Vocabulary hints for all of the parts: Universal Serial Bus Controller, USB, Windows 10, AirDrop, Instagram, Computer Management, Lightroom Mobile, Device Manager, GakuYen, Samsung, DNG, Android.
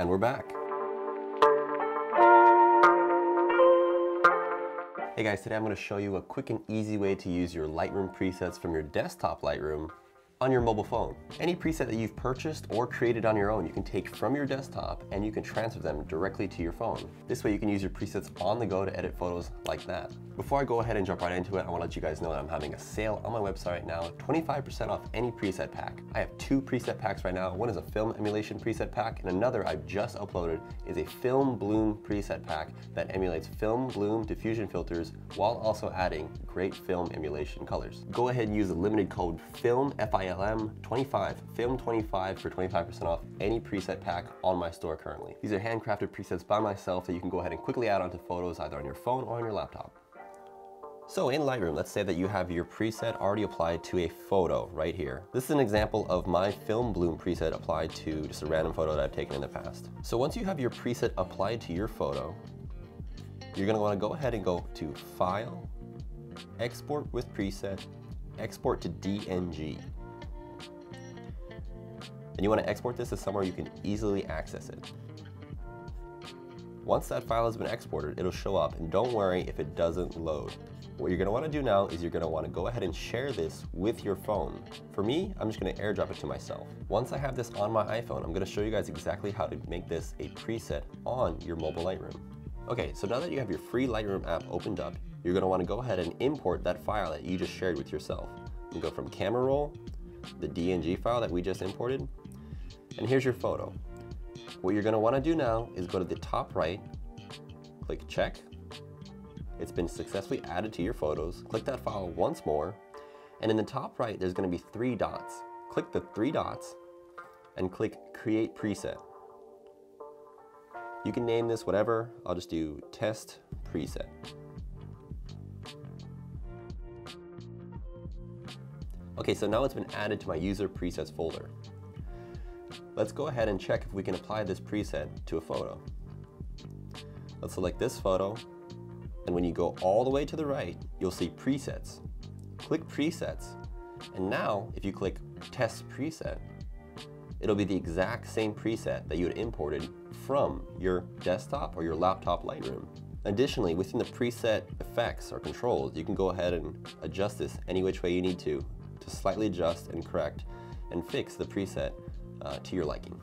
and we're back. Hey guys, today I'm going to show you a quick and easy way to use your Lightroom presets from your desktop Lightroom on your mobile phone. Any preset that you've purchased or created on your own, you can take from your desktop and you can transfer them directly to your phone. This way you can use your presets on the go to edit photos like that. Before I go ahead and jump right into it, I want to let you guys know that I'm having a sale on my website right now, 25% off any preset pack. I have two preset packs right now. One is a film emulation preset pack, and another I've just uploaded is a film bloom preset pack that emulates film bloom diffusion filters while also adding great film emulation colors. Go ahead and use the limited code FILM, FILM25, FILM25 for 25% off any preset pack on my store currently. These are handcrafted presets by myself that you can go ahead and quickly add onto photos either on your phone or on your laptop. So in Lightroom, let's say that you have your preset already applied to a photo right here. This is an example of my film bloom preset applied to just a random photo that I've taken in the past. So once you have your preset applied to your photo, you're gonna wanna go ahead and go to File, Export with Preset, Export to DNG. And you want to export this to somewhere you can easily access it. Once that file has been exported, it'll show up, and don't worry if it doesn't load. What you're going to want to do now is you're going to want to go ahead and share this with your phone. For me, I'm just going to AirDrop it to myself. Once I have this on my iPhone, I'm going to show you guys exactly how to make this a preset on your mobile Lightroom. Okay, so now that you have your free Lightroom app opened up, you're going to want to go ahead and import that file that you just shared with yourself. You go from camera roll, the DNG file that we just imported, and here's your photo. What you're going to want to do now is go to the top right, click check. It's been successfully added to your photos. Click that file once more, and in the top right there's going to be three dots. Click the three dots and click create preset. You can name this whatever. I'll just do test preset. Okay, so now it's been added to my user presets folder. Let's go ahead and check if we can apply this preset to a photo. Let's select this photo, and when you go all the way to the right, you'll see presets. Click presets, and now if you click test preset, it'll be the exact same preset that you had imported from your desktop or your laptop Lightroom. Additionally, within the preset effects or controls, you can go ahead and adjust this any which way you need to slightly adjust and correct and fix the preset to your liking.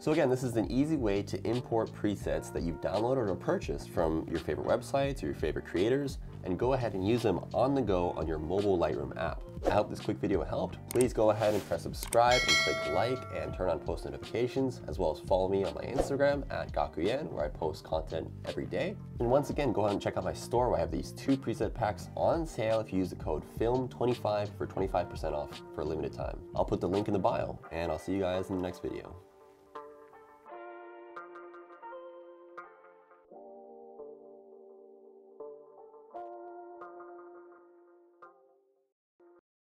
So again, this is an easy way to import presets that you've downloaded or purchased from your favorite websites or your favorite creators, and go ahead and use them on the go on your mobile Lightroom app. I hope this quick video helped. Please go ahead and press subscribe and click like and turn on post notifications, as well as follow me on my Instagram at GakuYen, where I post content every day. And once again, go ahead and check out my store where I have these two preset packs on sale if you use the code FILM25 for 25% off for a limited time. I'll put the link in the bio, and I'll see you guys in the next video.